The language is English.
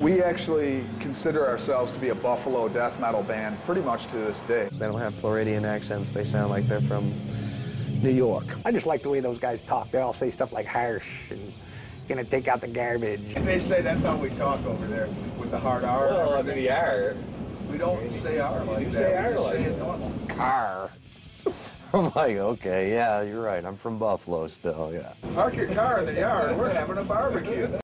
We actually consider ourselves to be a Buffalo death metal band pretty much to this day. They don't have Floridian accents. They sound like they're from New York. I just like the way those guys talk. They all say stuff like harsh and gonna take out the garbage. They say that's how we talk over there, with the hard R. Well, under the R. We don't say R like that. Say R like it normal. Car. I'm like, okay, yeah, you're right. I'm from Buffalo still, yeah. Park your car in the yard. We're having a barbecue.